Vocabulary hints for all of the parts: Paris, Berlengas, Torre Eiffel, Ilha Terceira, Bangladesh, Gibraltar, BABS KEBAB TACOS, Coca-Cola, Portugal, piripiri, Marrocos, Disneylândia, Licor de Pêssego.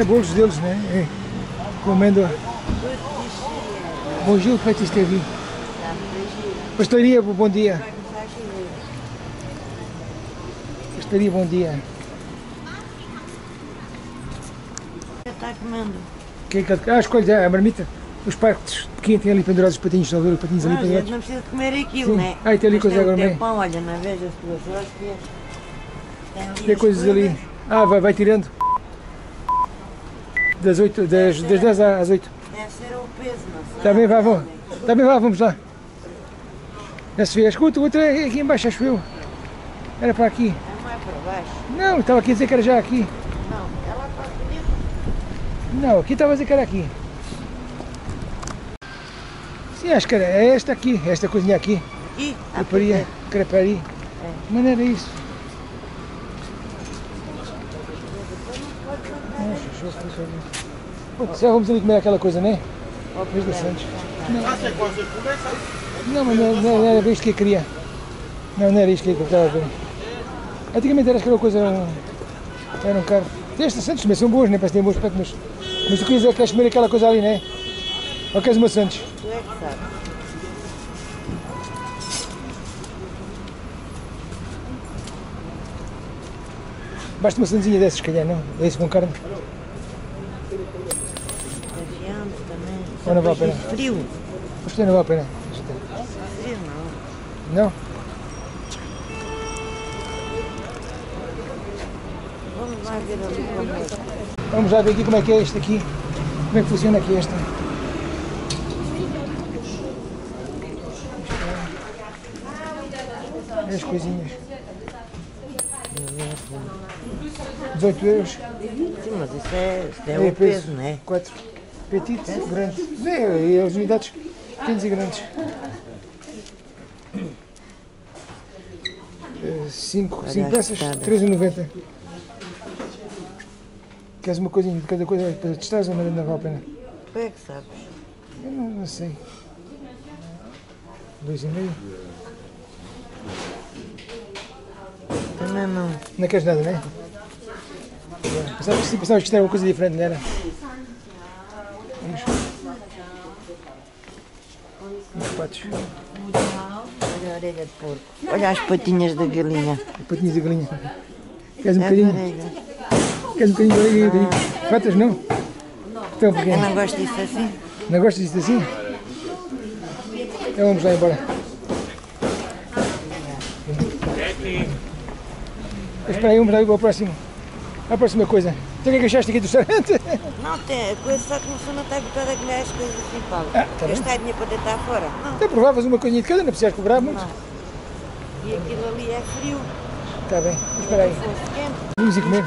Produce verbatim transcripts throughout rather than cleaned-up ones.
É bons deles, né? É. Comendo. Bonjour, pâtisserie. Pastaria, bom dia. Pastaria, bom dia. O que está comendo? Que, que, ah, as coisas, a marmita, os parques pequenos têm ali pendurados os patinhos, não ver os patinhos ali pendurados. Não precisa comer aquilo, né? Ah, e tem ali coisas agora mesmo. Tem pão, olha, não vejo as duas horas. Tem coisas ali. Ah, vai, vai tirando. Das, oito, das, das dez às oito. Deve ser o peso, não é? Também vai, vamos, também vai, vamos lá. Já se vê, acho que o outro é aqui embaixo, acho eu. Era para aqui. Não é para baixo? Não, estava aqui a dizer que era já aqui. Não, ela está bonita. Não, aqui estava a dizer que era aqui. Sim, acho que era esta aqui, esta coisinha aqui. Aqui? Creparia, creparia. É. Mas não era isso. Putz, já vamos ali comer aquela coisa, né? Depois da Santos. Não, mas não, não era isto que eu queria. Não, não era isto que eu estava a ver. Antigamente era aquela coisa, era um, era um carro. Estas Santos também são boas, né? Parece que têm bons pratos, mas, mas tu queres, queres comer aquela coisa ali, né? Ou queres uma Santos? Tu é que sabe. Basta uma sandezinha dessas, se calhar, não? É isso com carne? Ou não vale a pena? Frio. Acho que não vale a pena. Frio não. Não? Vamos lá ver ali como é. Vamos lá ver aqui como é que é este aqui. Como é que funciona aqui esta. As coisinhas. dezoito euros. Sim, mas isso é, isso é, é o peso, peso, não é? quatro. Petit, grande. É, e as unidades pequenas e grandes. cinco peças, três e noventa. Queres uma coisinha de cada coisa para testares ou não vale a pena? Tu é que sabes? Eu não, não sei. dois e meio. Também não. Não queres nada, não é? Pensavas que isto era uma coisa diferente, não era? Os patos. Olha a orelha de porco. Olha as patinhas da galinha. Patinhas da galinha. Queres um bocadinho? Queres um bocadinho de orelha? Ah. Patas não? Então, porque... Eu não gosto disso assim. Não gostas disso assim? Então vamos lá embora. Espera aí, vamos lá ao próximo. A próxima coisa. Então o que é que achaste aqui do restaurante? Não, tem a coisa só que você não está habituada a comer as coisas assim, Paulo. Ah, tá. Gastar dinheiro para deitar fora. Não. Então provavas uma coisinha de cada, não precisas cobrar muito. Não. E aquilo ali é frio. Está bem, mas espera aí. Vamos ir comer.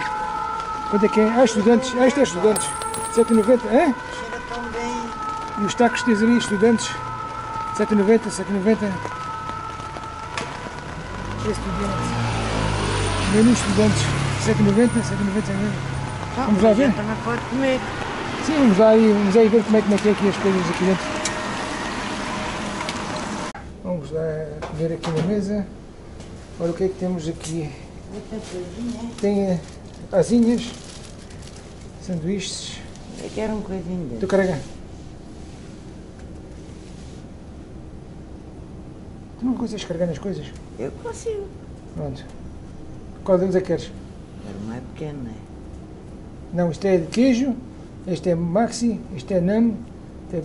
Quanto é que é? Ah, estudantes. Ah, isto é estudantes. sete e noventa, hã? Cheira tão bem. E os tacos tens ali, estudantes. sete e noventa, sete e noventa. Estudantes. Menu estudantes. sete e noventa, sete e noventa mesmo. Vamos lá ver? Também pode comer. Sim, vamos lá e vamos aí ver como é, como é que é aqui as coisas aqui dentro. Vamos lá ver aqui na mesa. Olha o que é que temos aqui. Tem asinhas, sanduíches. Eu quero um coisinho dentro. Estou carregando. Tu não consegues carregar nas coisas? Eu consigo. Pronto. Qual deles é que queres? Não é pequeno, não é? Não, isto é de queijo, este é maxi, este é naan, este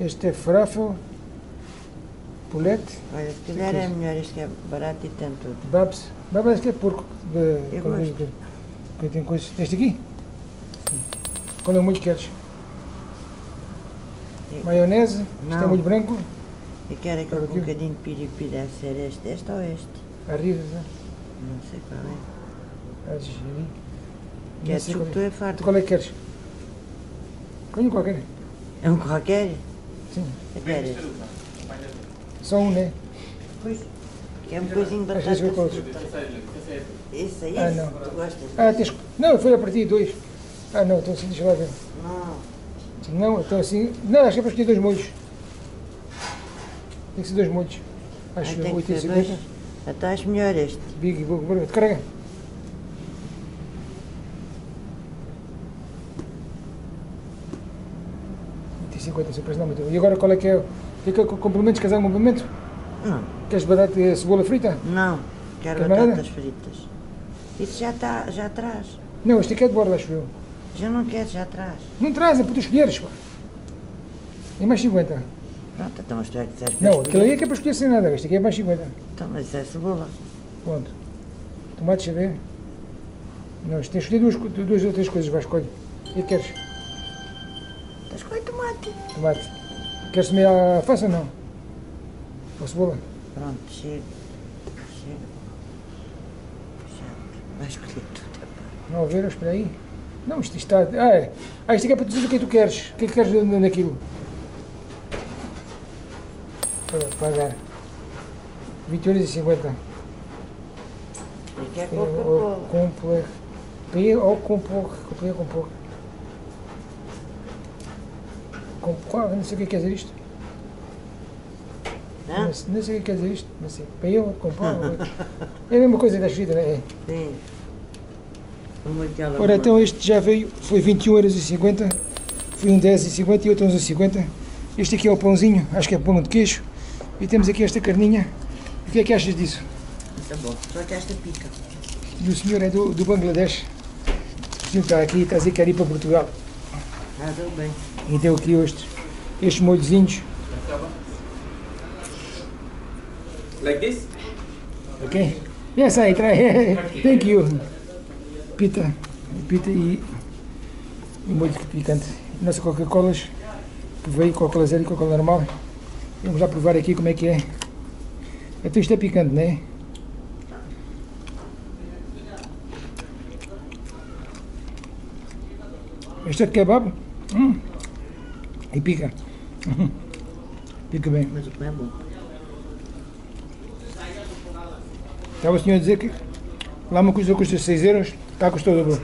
é, este é farafel, polete. Olha, se quiser é melhor, isto é barato e tem tudo. Babs, babs que é porco. De, eu gosto. De, que tem coisas. Este aqui? Sim. Qual é o molho que queres? Eu... Maionese? Não. Isto é molho branco? Eu quero aquele um bocadinho de piripiri, deve ser este, este ou este? Arribas, não é? Não sei qual é. Arribas. Queres que tu é farto? Qual é que queres? Qual é um qualquer? É um qualquer? Sim. Eu quero este. Só um, não é? Pois. É um coisinho de batata. Isso aí, ah, não. Tu gostas? Ah, tens... Não, foi a partir de dois. Ah, não, então assim, deixa lá ver. Não. Não, então assim... Não, acho que é para escolher dois molhos. Tem que ser dois molhos. Acho que oito e cinquenta. Até acho melhor este. Big e Bug Burger. Carrega. oito e cinquenta, se o preço não me deu. E agora qual é que é? Quer que eu complemente? Queres algum complemento? Não. Queres batata e cebola frita? Não. Quero Queres batatas marana? fritas. Isso já, tá, já traz. Não, este aqui é de borda, acho eu. Já não quero, já traz. Não traz, é para tu escolheres, pá. E mais cinquenta. Pronto, então mas tu é que quiseres para não, escolher. Não, aquilo aí é que é para escolher sem nada, este aqui é mais cinquenta. Então, mas isso é cebola. Pronto. Tomate, deixa ver. Não, isto tem que escolher duas, duas ou três coisas, vai, escolhe. E queres? Então escolhe tomate. Tomate. Queres comer a face ou não? Ou cebola? Pronto, chega. Chega. Vai escolher tudo. Não, a ver, espera aí. Não, isto está... Ah, é. Ah, isto aqui é para dizer o que é que tu queres. O que é que queres naquilo? Pagar vinte euros e cinquenta. E que é Coca-Cola? P ou com pouco? P ou com pouco? Com qual? Não sei o que quer dizer isto. Não? Não sei o que quer dizer isto, mas sim. P ou com pouco? É a mesma coisa da escrita, não é? Sim. Ora, então este já veio, foi vinte e um euros e cinquenta, foi um dez e cinquenta e outro onze e cinquenta. Este aqui é o pãozinho, acho que é pão de queijo. E temos aqui esta carninha. O que é que achas disso? Está bom, só que esta pica. E o senhor é do, do Bangladesh. O senhor está aqui e está a dizer que quer ir para Portugal. Ah, tudo bem. E deu aqui estes, estes molhozinhos. Está bom. Like this? Ok. Yes, I try. Thank you. Pita. Pita e o molho picante. Nossa Coca-Colas. Veio Coca-Cola zero e Coca-Cola normal. Vamos lá provar aqui como é que é. Até isto é picante, não é? Este é de kebab. Hum. E pica. Uhum. Pica bem. Mas o pão é bom. Estava o senhor a dizer que lá uma coisa custa seis euros, cá custou o dobro.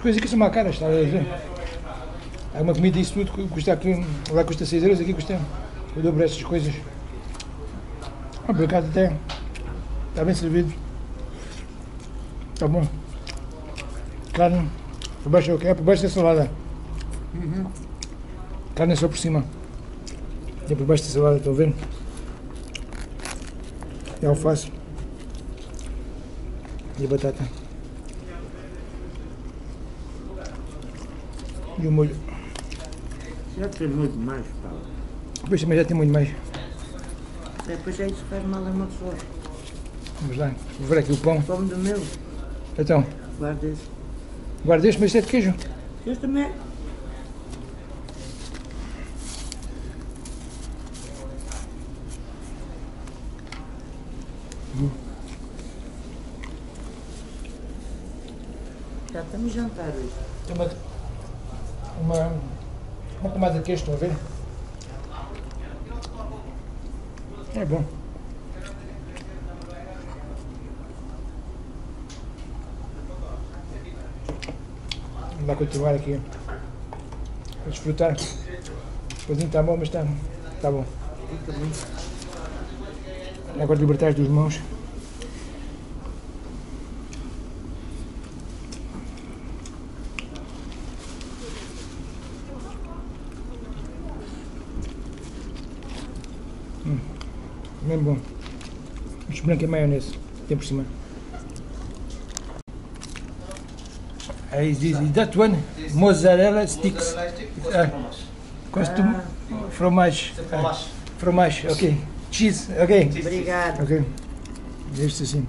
Coisas aqui são mais caras, está a dizer? Há uma comida e isso tudo, custa aqui, lá custa seis euros, aqui custa o dobro destas coisas. Ah, por acaso até está bem servido. Está bom. Carne, por baixo é o que é, por baixo da salada. Uhum. Carne é só por cima. E por baixo da salada, estão a ver? É alface. E a batata. E o molho. Já tem muito mais, Paulo. Depois também já tem muito mais. Depois é isso que faz mal a uma pessoa. Vamos lá, vou ver aqui o pão. Pão do meu. Então. Guarda este. Guarda este, mas este é de queijo. Este também. Hum. Já estamos a jantar hoje. Toma. Uma, uma camada de queijo, estão a ver? É bom. Vamos lá continuar aqui. Vou desfrutar. O coisinho está bom, mas está, está bom. Agora libertar dos mãos. Bem bom. Este branco é maionese, tem por cima. Aí diz, that one, mozzarella sticks. Ah, Costume, ah, fromage. Fromage. Uh, fromage, ok. Cheese, ok. Cheese. Obrigado. Ok. Este assim.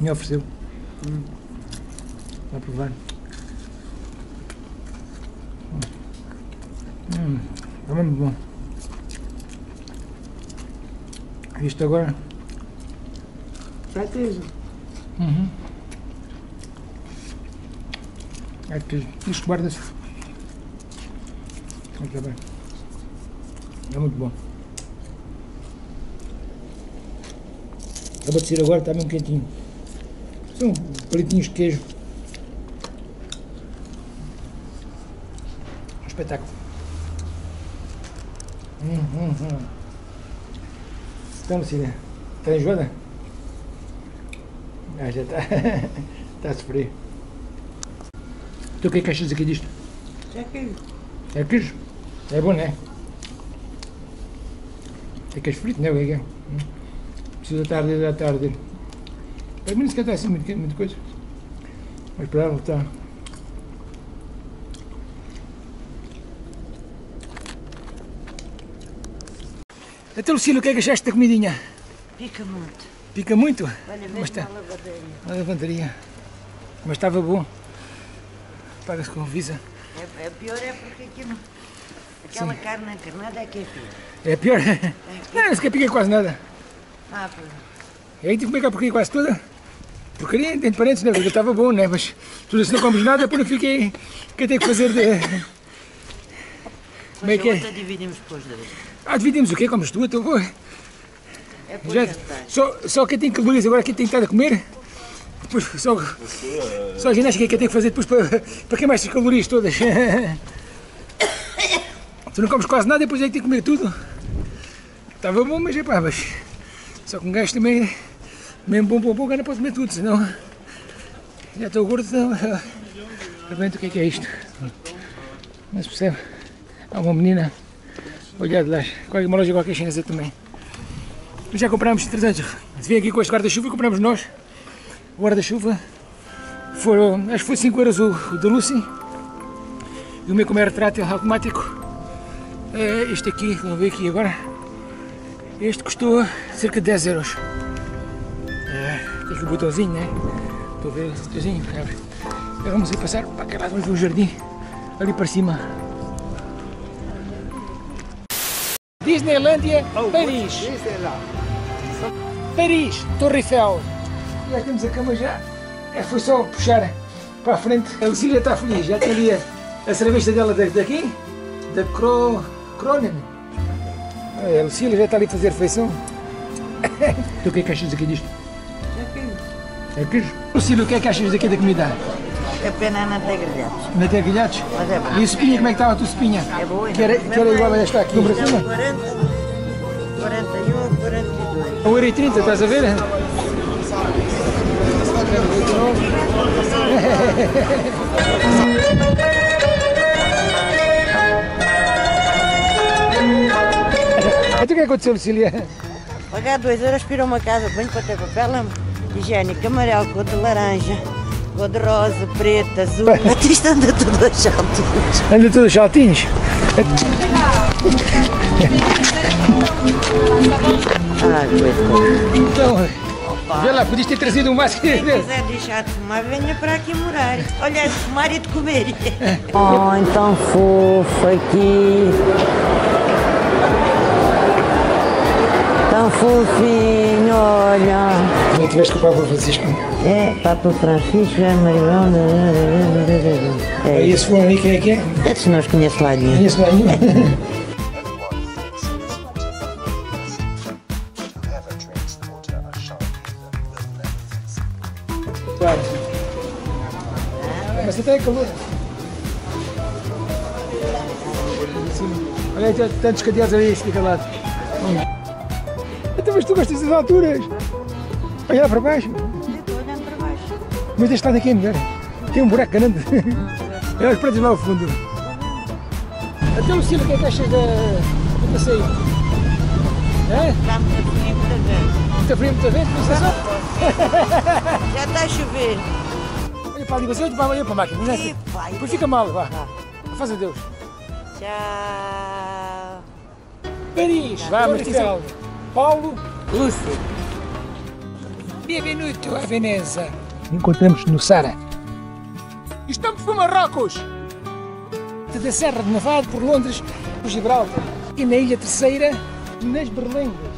Me ofereceu. Hum. Vou provar. Hum, é muito bom. Isto agora? Certeza. Uhum. É que isto guarda-se. Muito bem. É muito bom. Acaba de ser agora, está bem quentinho. São palitinhos de queijo. Um espetáculo. Hum, hum, hum. Então, Lucília, está enjoada? Ah, já está. Está a sofrer. Então, o que é que achas aqui disto? É queijo. É queijo? É bom, não é? É queijo frito, não é? O que é que é? Preciso da tarde, da tarde. Para mim não se quer estar assim muito, muito coisa. Mas para ela está. Até Lucília, o que é que achaste da comidinha? Pica muito. Pica muito? Olha, mas está na lavandaria. Na lavandaria. Mas estava bom. Paga-se com visa. É, é pior é porque aqui não... Aquela sim. Carne encarnada é que é pior. É pior? É pior. Não, não se quer picar quase nada. Ah, pois. E aí tive que comer a porcaria quase toda. Porcaria, entre parênteses, né? Porque estava bom, né? Mas tudo se não comes nada, por não fiquei... O que eu tenho que fazer de... Como é que é? Dividimos depois da vez. Ah, dividimos o quê? Comes tu, então vou. É por já, só, só quem tem calorias agora, quem tem estado a comer, depois só, só a ginástica que eu tenho que fazer depois para, para queimar estas calorias todas. Tu não comes quase nada, depois é que tem que comer tudo. Estava bom, mas é pá, mas... Só que um gajo também, mesmo bom, bom, bom, gajo não pode comer tudo, senão... Já estou gordo, senão... Realmente o que é que é isto? Não se percebe. Há uma menina, olhado lá, qualquer uma loja qualquer chinesa também. Já comprámos trezentos, vim aqui com este guarda-chuva, comprámos nós o guarda-chuva, foram, acho que foi cinco euros o, o da Lucy, e o meu como é retrátil automático, este aqui, vamos ver aqui agora, este custou cerca de dez euros, é, tem aqui o botãozinho, né? Estou a ver esse botãozinho, agora vamos ir passar para cá, vamos ver o jardim, ali para cima. Disneylândia, oh, Paris. Paris, Torre Eiffel. Já temos a cama já. É, foi só puxar para a frente. A Lucília está feliz, já tem ali a, a cerveja dela daqui, da Cro... Cronen. A Lucília já está ali a fazer refeição. Tu o que é que achas aqui disto? É queijo. É Lucília, o que é que achas daqui da comida? É pena não ter grelhados. Não ter grelhados? Mas é bom. E a sopinha, como é que estava a tua sopinha? É boa. Que era, que era igual a esta aqui no Brasil? quarenta, quarenta e um, quarenta e dois. um euro e trinta, estás a ver? Então o que aconteceu, Lucília? Pagar dois euros, pirou uma casa, banho, papel, papel higiênico, amarelo, cor de laranja. Cor de rosa, preta, azul. Mas isto anda tudo aos saltinhos. Anda tudo aos saltinhos? Ah, que então, opa. Vê lá, podias ter trazido um máximo. Quem quiser deixar de fumar, venha para aqui morar. Olha, de fumar e de comer. Oh, então fofo aqui. Tão fofinho, olha. Não tiveste com o Papa Francisco? É, Papa Francisco, é Marilão. É. E esse fulano aí quem é que é? Esses nós conhecemos lá nenhum. Conheço lá nenhum. Mas até é calor. Olha aí, tantos cadeados ali, fica lá. Então, mas tu gostas das alturas? Olha para baixo. Eu estou olhando para baixo. Mas este lado aqui é melhor. Tem um buraco grande. Olha os prédios lá ao fundo. Até o Lucília, o que é que achas do passeio? É? Está muito frio, muita vento. Muita frio, muita vento? Já está a chover. Olha para ali, você olha para a máquina, não é? Depois fica mal, vá. Faz a Deus. Tchau. Paris, vamos, Marcelo. Paulo, Lúcio. Bem-vindo a Veneza. Encontramos-nos no Sara. Estamos por Marrocos. Da Serra de Nevado, por Londres, por Gibraltar. E na Ilha Terceira, nas Berlengas.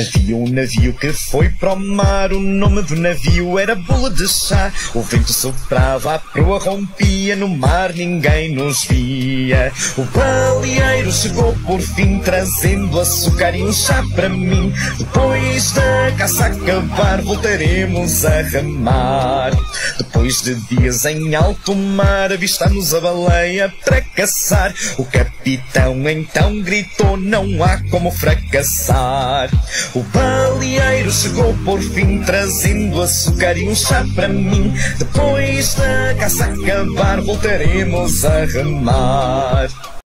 Havia um navio que foi para o mar. O nome do navio era Bula de Chá. O vento soprava, a proa rompia. No mar ninguém nos via. O baleeiro chegou por fim, trazendo açúcar e um chá para mim. Depois da caça acabar, voltaremos a remar. Depois de dias em alto mar, avistamos a baleia para caçar. O capitão então gritou: não há como fracassar. O baleeiro chegou por fim, trazendo açúcar e um chá para mim. Depois da caça acabar, voltaremos a remar.